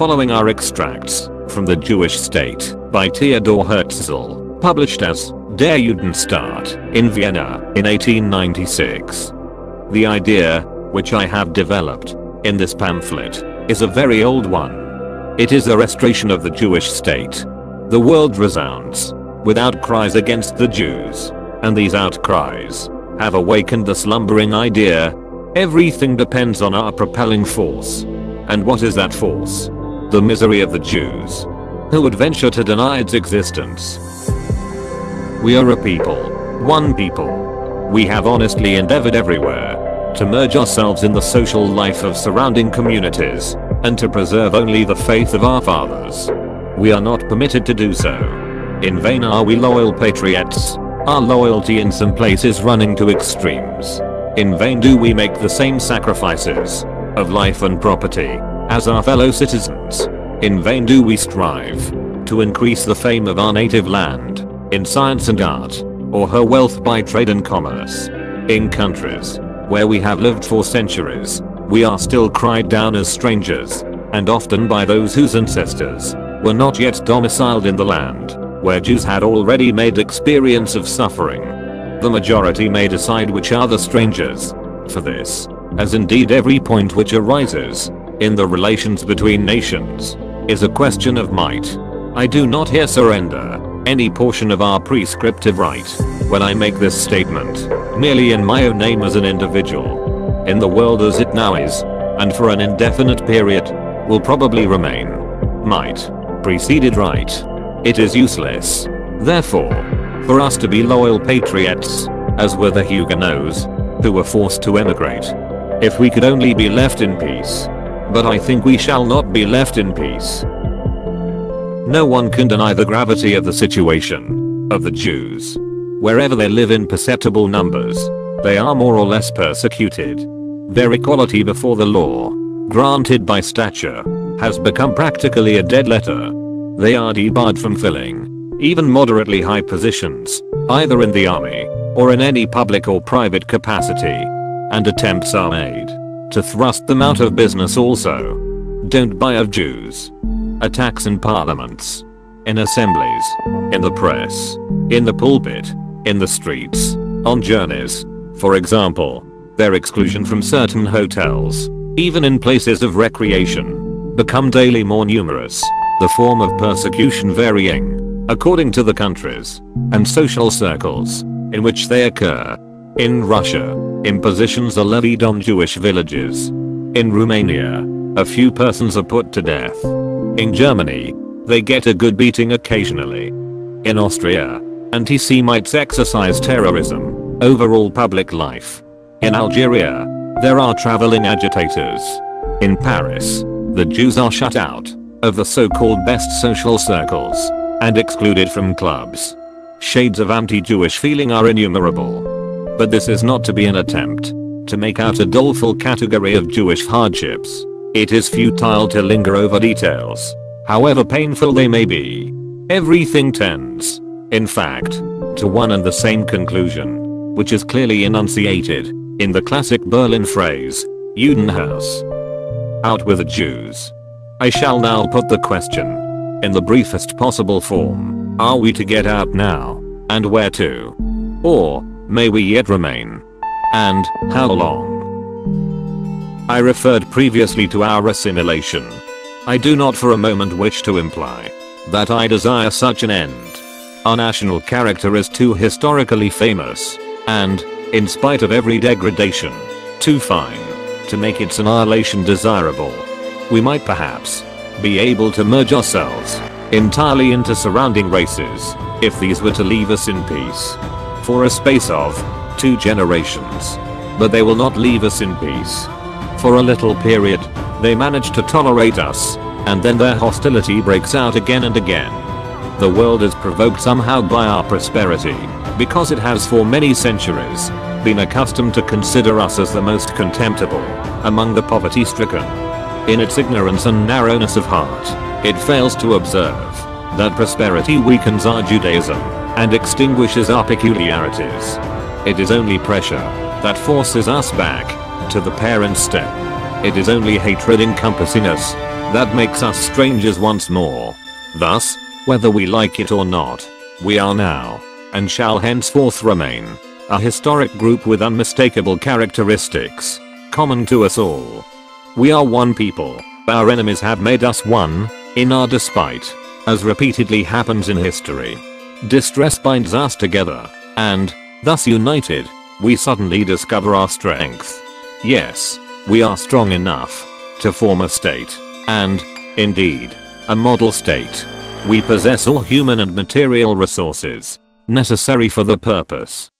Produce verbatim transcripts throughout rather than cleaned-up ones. following are extracts from The Jewish State by Theodor Herzl, published as Der Judenstaat in Vienna in eighteen ninety-six. The idea, which I have developed in this pamphlet, is a very old one. It is a restoration of the Jewish state. The world resounds with outcries against the Jews, and these outcries have awakened the slumbering idea: everything depends on our propelling force. And what is that force? The misery of the Jews. Who would venture to deny its existence? We are a people, one people. We have honestly endeavored everywhere to merge ourselves in the social life of surrounding communities, and to preserve only the faith of our fathers. We are not permitted to do so. In vain are we loyal patriots. Our loyalty in some places running to extremes. In vain do we make the same sacrifices of life and property as our fellow citizens. In vain do we strive to increase the fame of our native land in science and art, or her wealth by trade and commerce. In countries where we have lived for centuries, we are still cried down as strangers, and often by those whose ancestors were not yet domiciled in the land, where Jews had already made experience of suffering. The majority may decide which are the strangers. For this, as indeed every point which arises in the relations between nations, is a question of might. I do not here surrender any portion of our prescriptive right when I make this statement, merely in my own name as an individual. In the world as it now is, and for an indefinite period, will probably remain, might preceded right. It is useless, therefore, for us to be loyal patriots, as were the Huguenots, who were forced to emigrate. If we could only be left in peace. But I think we shall not be left in peace. No one can deny the gravity of the situation of the Jews. Wherever they live in perceptible numbers, they are more or less persecuted. Their equality before the law, granted by stature, has become practically a dead letter. They are debarred from filling even moderately high positions, either in the army or in any public or private capacity, and attempts are made to thrust them out of business also. Don't buy of Jews. Attacks in parliaments, in assemblies, in the press, in the pulpit, in the streets, on journeys, for example, their exclusion from certain hotels, even in places of recreation, become daily more numerous, the form of persecution varying according to the countries and social circles in which they occur. In Russia, impositions are levied on Jewish villages. In Romania, a few persons are put to death. In Germany, they get a good beating occasionally. In Austria, anti-Semites exercise terrorism over all public life. In Algeria, there are traveling agitators. In Paris, the Jews are shut out of the so-called best social circles and excluded from clubs. Shades of anti-Jewish feeling are innumerable. But this is not to be an attempt to make out a doleful category of Jewish hardships. It is futile to linger over details, however painful they may be. Everything tends, in fact, to one and the same conclusion, which is clearly enunciated in the classic Berlin phrase, Judenhaus. Out with the Jews. I shall now put the question in the briefest possible form: are we to get out now, and where to? Or may we yet remain? And how long? I referred previously to our assimilation. I do not for a moment wish to imply that I desire such an end. Our national character is too historically famous, and, in spite of every degradation, too fine to make its annihilation desirable. We might perhaps be able to merge ourselves entirely into surrounding races if these were to leave us in peace for a space of two generations. But they will not leave us in peace. For a little period, they manage to tolerate us, and then their hostility breaks out again and again. The world is provoked somehow by our prosperity, because it has for many centuries been accustomed to consider us as the most contemptible among the poverty-stricken. In its ignorance and narrowness of heart, it fails to observe that prosperity weakens our Judaism and extinguishes our peculiarities. It is only pressure that forces us back to the parent step. It is only hatred encompassing us that makes us strangers once more. Thus, whether we like it or not, we are now, and shall henceforth remain, a historic group with unmistakable characteristics common to us all. We are one people, our enemies have made us one, in our despite, as repeatedly happens in history. Distress binds us together, and, thus united, we suddenly discover our strength. Yes, we are strong enough to form a state, and, indeed, a model state. We possess all human and material resources necessary for the purpose.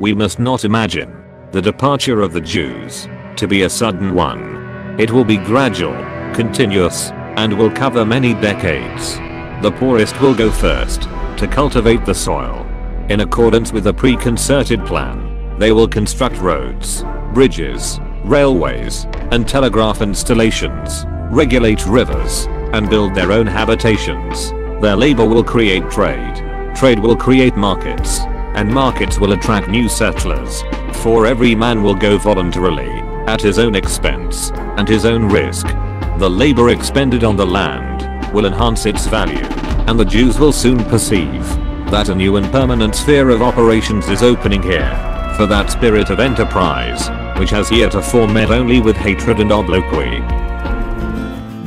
We must not imagine the departure of the Jews to be a sudden one. It will be gradual, continuous, and will cover many decades. The poorest will go first to cultivate the soil. In accordance with a pre-concerted plan, they will construct roads, bridges, railways, and telegraph installations, regulate rivers, and build their own habitations. Their labor will create trade, trade will create markets, and markets will attract new settlers. For every man will go voluntarily, at his own expense, and his own risk. The labor expended on the land will enhance its value, and the Jews will soon perceive that a new and permanent sphere of operations is opening here, for that spirit of enterprise, which has heretofore met only with hatred and obloquy.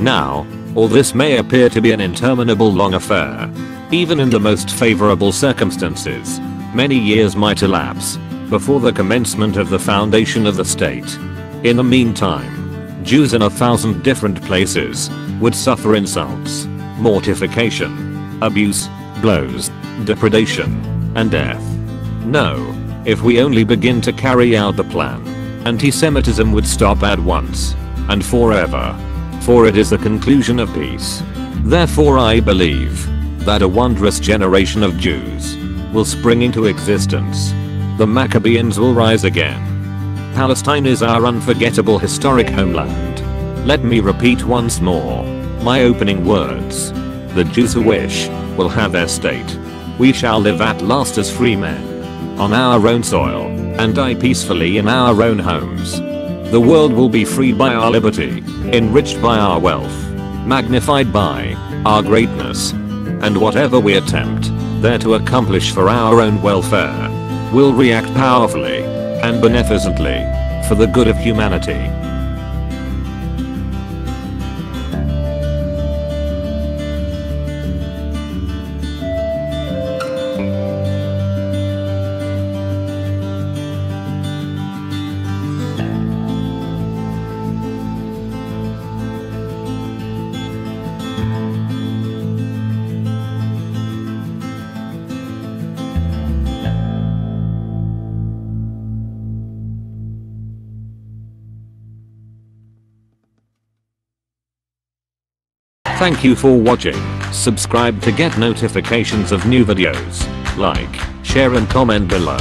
Now, all this may appear to be an interminable long affair. Even in the most favorable circumstances, many years might elapse before the commencement of the foundation of the state. In the meantime, Jews in a thousand different places would suffer insults, mortification, abuse, blows, depredation, and death. No, if we only begin to carry out the plan, anti-Semitism would stop at once, and forever. For it is the conclusion of peace. Therefore I believe that a wondrous generation of Jews will spring into existence. The Maccabeans will rise again. Palestine is our unforgettable historic homeland. Let me repeat once more my opening words. The Jews who wish will have their state. We shall live at last as free men, on our own soil, and die peacefully in our own homes. The world will be freed by our liberty, enriched by our wealth, magnified by our greatness. And whatever we attempt there to accomplish for our own welfare will react powerfully and beneficently for the good of humanity. Thank you for watching. Subscribe to get notifications of new videos. Like, share and comment below.